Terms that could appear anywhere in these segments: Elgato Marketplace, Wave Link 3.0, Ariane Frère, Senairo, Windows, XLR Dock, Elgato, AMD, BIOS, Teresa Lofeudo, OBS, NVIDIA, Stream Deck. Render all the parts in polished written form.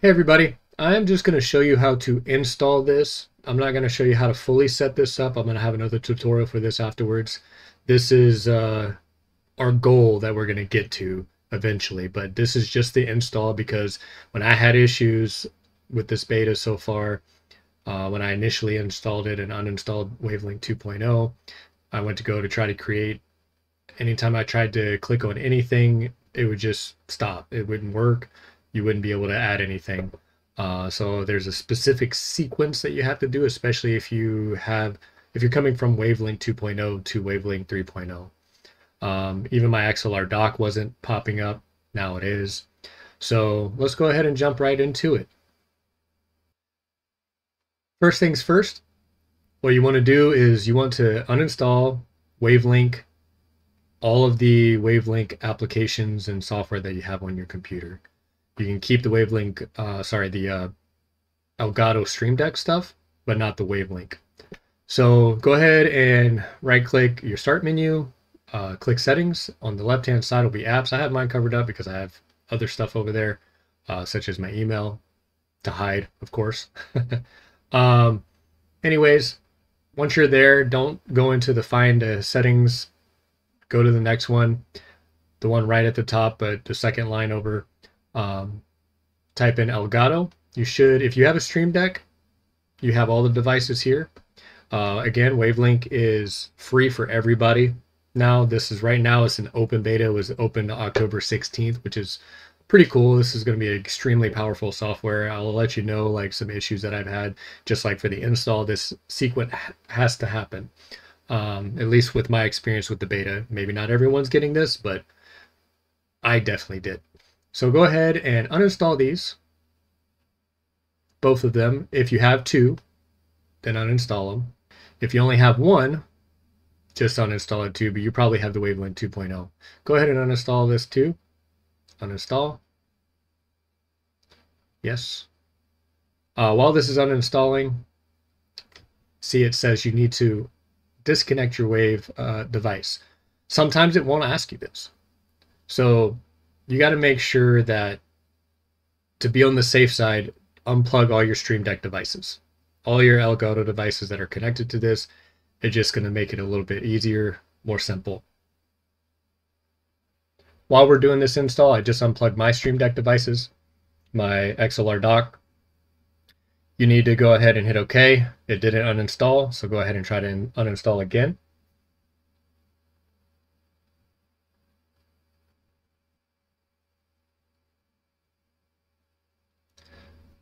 Hey everybody, I'm just going to show you how to install this. I'm not going to show you how to fully set this up. I'm going to have another tutorial for this afterwards. This is our goal that we're going to get to eventually, but this is just the install because when I had issues with this beta so far, when I initially installed it and uninstalled Wave Link 2.0, I went to go to try to create. Anytime I tried to click on anything, it would just stop. It wouldn't work. You wouldn't be able to add anything. So there's a specific sequence that you have to do, especially if you're coming from Wave Link 2.0 to Wave Link 3.0. Even my XLR dock wasn't popping up. Now it is. So let's go ahead and jump right into it. First things first, what you want to do is you want to uninstall Wave Link, all of the Wave Link applications and software that you have on your computer. You can keep the Wave Link, the Elgato Stream Deck stuff, but not the Wave Link. So go ahead and right-click your Start menu, click Settings. On the left-hand side will be Apps. I have mine covered up because I have other stuff over there, such as my email to hide, of course. Anyways, once you're there, don't go into the Find Settings. Go to the next one, the one right at the top, but the second line over. Type in Elgato. You should, if you have a Stream Deck, you have all the devices here. Again, Wave Link is free for everybody. Now, this is right now, it's an open beta. It was open October 16th, which is pretty cool. This is going to be extremely powerful software. I'll let you know like some issues that I've had, just like for the install, this sequence has to happen. At least with my experience with the beta. Maybe not everyone's getting this, but I definitely did. So go ahead and uninstall these, both of them. If you have two, then uninstall them. If you only have one, just uninstall it too, but you probably have the Wave Link 2.0. Go ahead and uninstall this too. Uninstall. Yes. While this is uninstalling, see it says you need to disconnect your Wave device. Sometimes it won't ask you this. So you got to make sure that, to be on the safe side, unplug all your Stream Deck devices, all your Elgato devices that are connected to this. It's just going to make it a little bit easier, more simple. While we're doing this install, I just unplugged my Stream Deck devices, my XLR dock. You need to go ahead and hit OK. It didn't uninstall, so go ahead and try to uninstall again.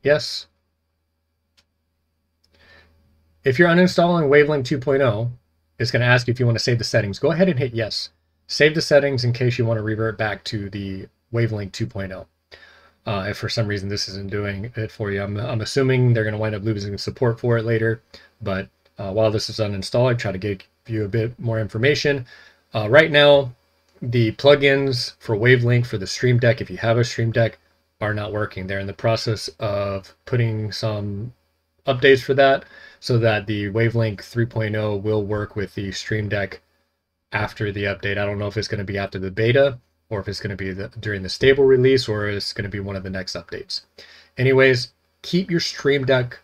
Yes. If you're uninstalling Wave Link 2.0, it's going to ask you if you want to save the settings. Go ahead and hit yes. Save the settings in case you want to revert back to the Wave Link 2.0. If for some reason this isn't doing it for you, I'm assuming they're going to wind up losing support for it later. But while this is uninstalled, I try to give you a bit more information. Right now, the plugins for Wave Link for the Stream Deck, if you have a Stream Deck, are not working. They're in the process of putting some updates for that so that the Wave Link 3.0 will work with the Stream Deck after the update. I don't know if it's going to be after the beta or if it's going to be during the stable release or it's going to be one of the next updates. Anyways, keep your Stream Deck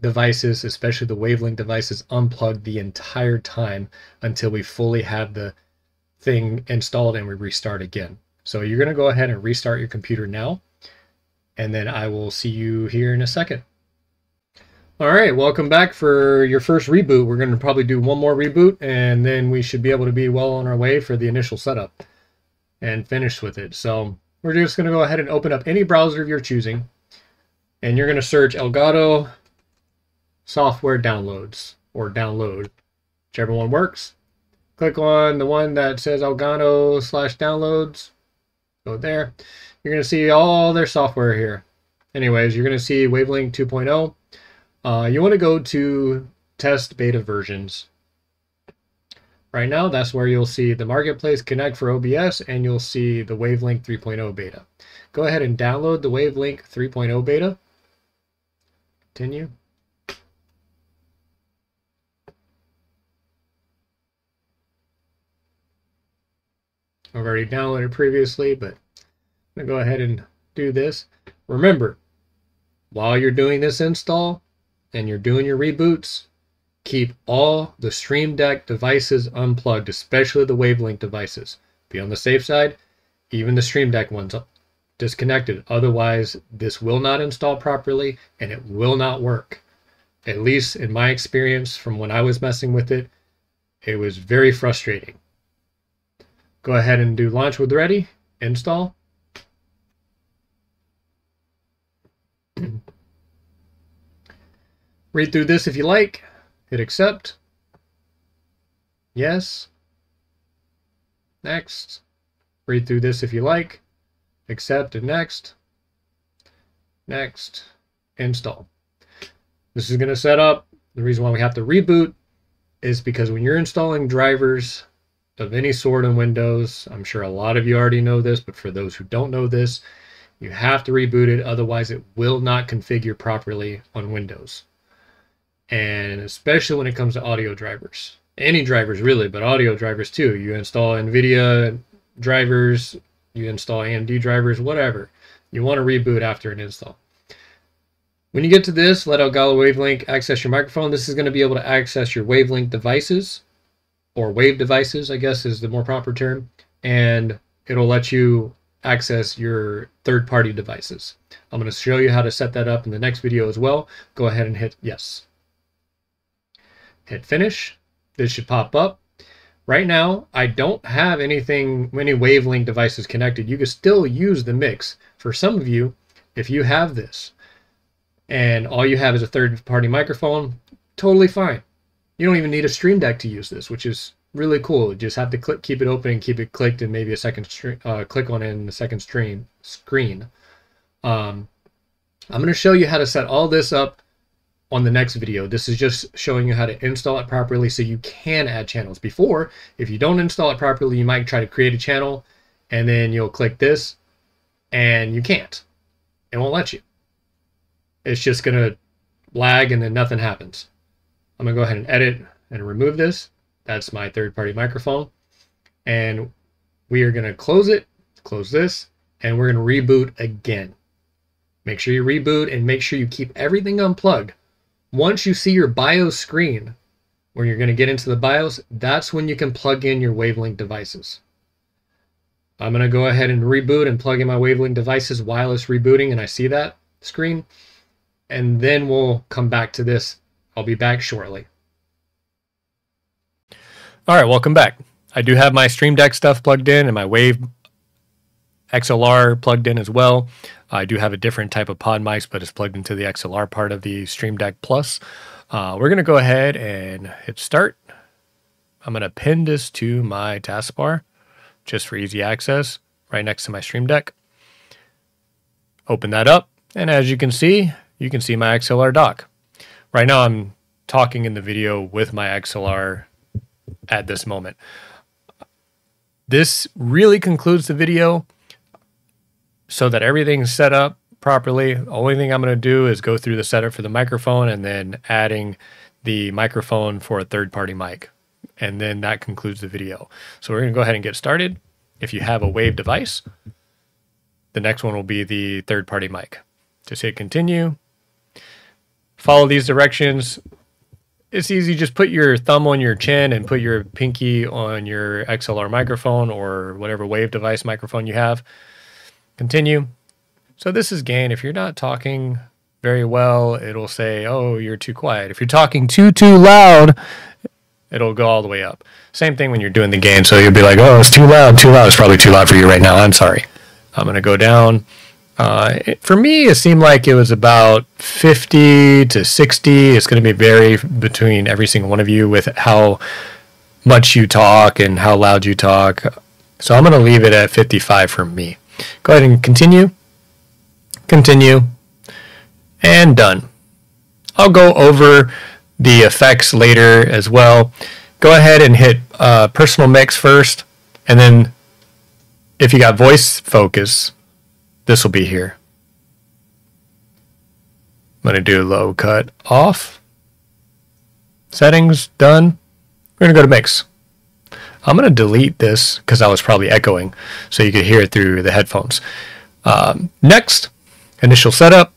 devices, especially the Wave Link devices, unplugged the entire time until we fully have the thing installed and we restart again. So you're going to go ahead and restart your computer now, and then I will see you here in a second. All right, welcome back for your first reboot. We're going to probably do one more reboot, and then we should be able to be well on our way for the initial setup and finish with it. So we're just going to go ahead and open up any browser of your choosing, and you're going to search Elgato software downloads or download, whichever one works. Click on the one that says Elgato/downloads. Go there. You're going to see all their software here. Anyways, you're going to see Wave Link 2.0. You want to go to test beta versions. Right now, that's where you'll see the Marketplace, Connect for OBS, and you'll see the Wave Link 3.0 beta. Go ahead and download the Wave Link 3.0 beta. Continue. I've already downloaded it previously, but I'm going to go ahead and do this. Remember, while you're doing this install and you're doing your reboots, keep all the Stream Deck devices unplugged, especially the Wave Link devices. Be on the safe side, even the Stream Deck ones disconnected. Otherwise, this will not install properly and it will not work. At least in my experience from when I was messing with it, it was very frustrating. Go ahead and do launch with ready, install. Read through this if you like. Hit accept. Yes. Next. Read through this if you like. Accept and next. Next. Install. This is going to set up. The reason why we have to reboot is because when you're installing drivers of any sort in Windows, I'm sure a lot of you already know this, but for those who don't know this, you have to reboot it, otherwise it will not configure properly on Windows. And especially when it comes to audio drivers. Any drivers really, but audio drivers too. You install NVIDIA drivers, you install AMD drivers, whatever. You want to reboot after an install. When you get to this, let Elgato Wave Link access your microphone. This is going to be able to access your Wave Link devices, or Wave devices, I guess is the more proper term, and it'll let you access your third-party devices. I'm going to show you how to set that up in the next video as well. Go ahead and hit yes. Hit finish. This should pop up. Right now, I don't have any Wave Link devices connected. You can still use the mix. For some of you, if you have this, and all you have is a third-party microphone, totally fine. You don't even need a Stream Deck to use this, which is really cool. You just have to click, keep it open, keep it clicked, and maybe a second click on it in the second stream screen. I'm going to show you how to set all this up on the next video. This is just showing you how to install it properly so you can add channels. Before, if you don't install it properly, you might try to create a channel, and then you'll click this, and you can't. It won't let you. It's just going to lag and then nothing happens. I'm going to go ahead and edit and remove this. That's my third-party microphone. And we are going to close it, close this, and we're going to reboot again. Make sure you reboot and make sure you keep everything unplugged. Once you see your BIOS screen, where you're going to get into the BIOS, that's when you can plug in your Wave Link devices. I'm going to go ahead and reboot and plug in my Wave Link devices while it's rebooting, and I see that screen. And then we'll come back to this. I'll be back shortly. All right, welcome back. I do have my Stream Deck stuff plugged in and my Wave XLR plugged in as well. I do have a different type of pod mics, but it's plugged into the XLR part of the Stream Deck Plus. We're going to go ahead and hit start. I'm going to pin this to my taskbar just for easy access right next to my Stream Deck. Open that up. And as you can see my XLR dock. Right now I'm talking in the video with my XLR at this moment. This really concludes the video so that everything's set up properly. The only thing I'm going to do is go through the setup for the microphone and then adding the microphone for a third-party mic. And then that concludes the video. So we're going to go ahead and get started. If you have a Wave device, the next one will be the third-party mic. Just hit continue. Follow these directions. It's easy. Just put your thumb on your chin and put your pinky on your XLR microphone or whatever Wave device microphone you have. Continue. So this is gain. If you're not talking very well, it'll say, oh, you're too quiet. If you're talking too loud, it'll go all the way up. Same thing when you're doing the gain. So you'll be like, oh, it's too loud, too loud. It's probably too loud for you right now. I'm sorry. I'm going to go down. For me, it seemed like it was about 50 to 60. It's going to be vary between every single one of you with how much you talk and how loud you talk. So I'm going to leave it at 55 for me. Go ahead and continue. Continue. And done. I'll go over the effects later as well. Go ahead and hit personal mix first. And then if you got voice focus, this will be here. I'm going to do low cut off. Settings, done. We're going to go to mix. I'm going to delete this because I was probably echoing, so you could hear it through the headphones. Next, initial setup.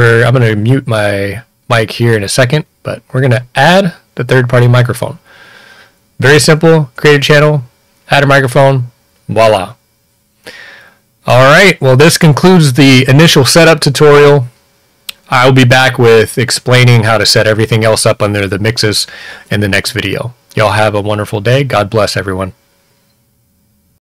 I'm going to mute my mic here in a second, but we're going to add the third-party microphone. Very simple, create a channel, add a microphone, voila. All right, well, this concludes the initial setup tutorial. I'll be back with explaining how to set everything else up under the mixes in the next video. Y'all have a wonderful day. God bless everyone.